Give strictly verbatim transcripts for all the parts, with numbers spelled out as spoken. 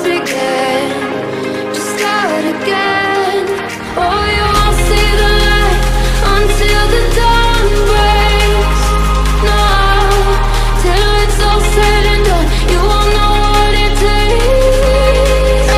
began. Just start again. Oh, you won't see the light until the dawn breaks. No, till it's all said and done, you won't know what it takes.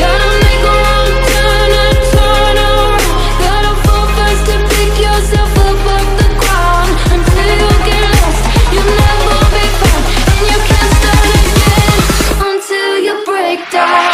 Gotta make a wrong turn and turn around. Gotta fall fast to pick yourself up off the ground. Until you get lost, you'll never be found. And you can't start again until you break down.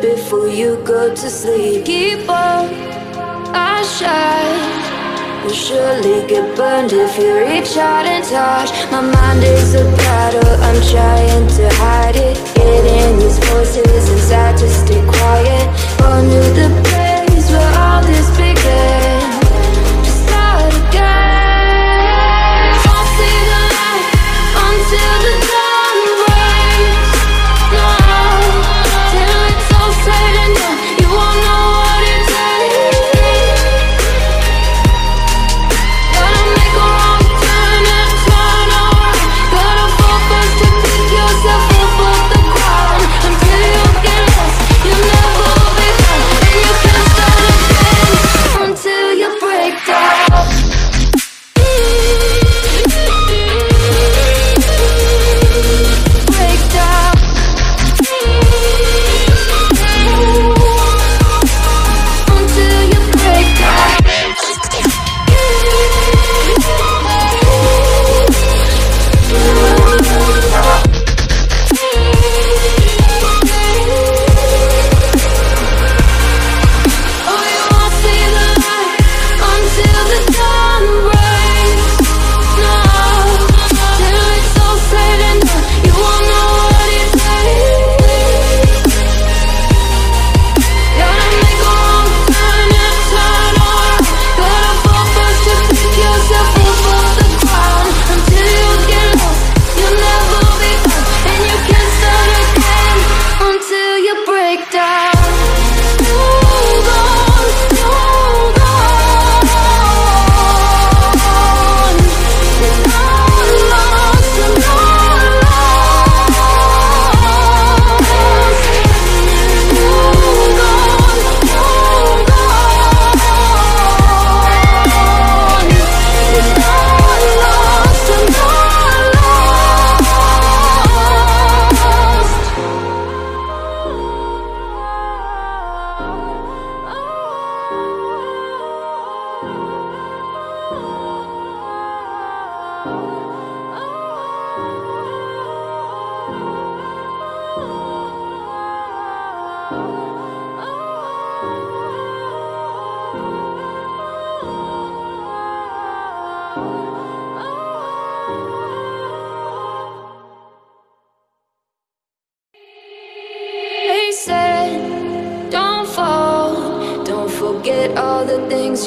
Before you go to sleep, keep on, I shine. You'll surely get burned if you reach out and touch. My mind is a battle, I'm trying to hide it. Getting these voices inside to stay quiet. On to the place where all this began. Just start again. Don't see the light until the dawn breaks. Forget all the things